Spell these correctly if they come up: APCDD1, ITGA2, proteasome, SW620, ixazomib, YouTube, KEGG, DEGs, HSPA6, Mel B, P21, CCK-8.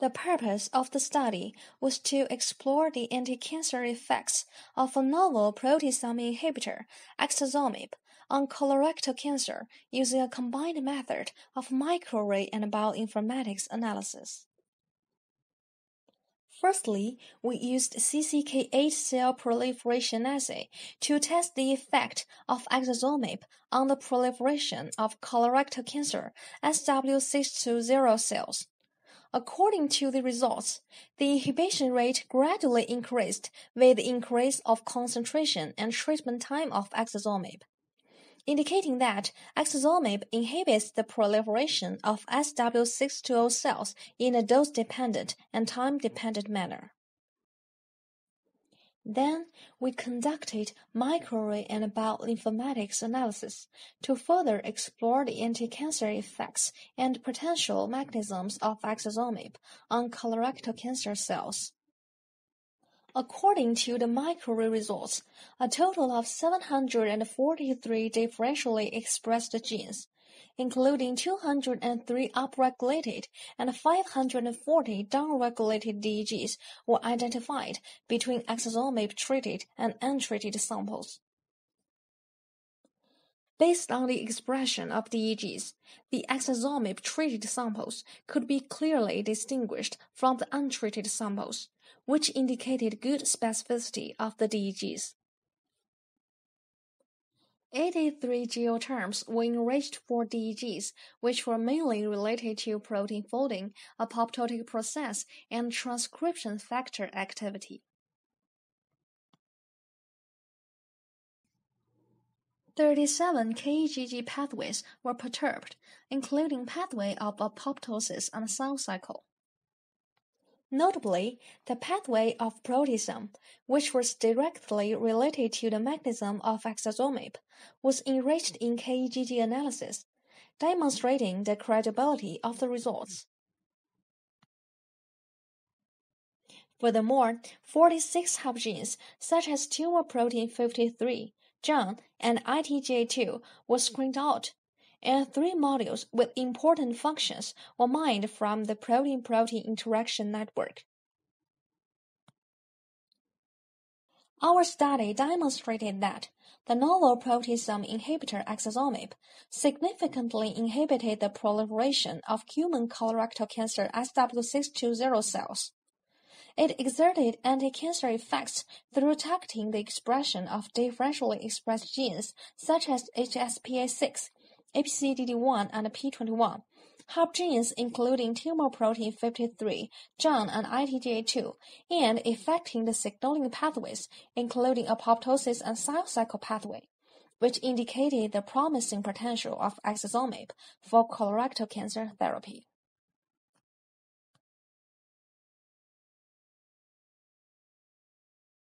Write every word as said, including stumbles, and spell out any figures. The purpose of the study was to explore the anti-cancer effects of a novel proteasome inhibitor, ixazomib, on colorectal cancer using a combined method of microarray and bioinformatics analysis. Firstly, we used C C K eight cell proliferation assay to test the effect of ixazomib on the proliferation of colorectal cancer S W six twenty cells. According to the results, the inhibition rate gradually increased with the increase of concentration and treatment time of ixazomib, indicating that ixazomib inhibits the proliferation of S W six twenty cells in a dose-dependent and time-dependent manner. Then, we conducted microarray and bioinformatics analysis to further explore the anti-cancer effects and potential mechanisms of ixazomib on colorectal cancer cells. According to the microarray results, a total of seven hundred forty-three differentially expressed genes, including two hundred three upregulated and five hundred forty downregulated D E Gs, were identified between ixazomib-treated and untreated samples. Based on the expression of D E Gs, the ixazomib-treated samples could be clearly distinguished from the untreated samples, which indicated good specificity of the D E Gs. eighty-three geoterms were enriched for D E Gs, which were mainly related to protein folding, apoptotic process, and transcription factor activity. thirty-seven K E G G pathways were perturbed, including pathway of apoptosis and cell cycle. Notably, the pathway of proteasome, which was directly related to the mechanism of ixazomib, was enriched in K E G G analysis, demonstrating the credibility of the results. Furthermore, forty-six subgenes, such as tumor protein fifty-three, J A N, and I T G A two, were screened out, and three modules with important functions were mined from the protein-protein interaction network. Our study demonstrated that the novel proteasome inhibitor ixazomib significantly inhibited the proliferation of human colorectal cancer S W six twenty cells. It exerted anti-cancer effects through targeting the expression of differentially expressed genes such as H S P A six, A P C D D one, and P twenty-one, hub genes including tumor protein fifty-three, J A N, and I T G A two, and affecting the signaling pathways including apoptosis and cell cycle pathway, which indicated the promising potential of ixazomib for colorectal cancer therapy.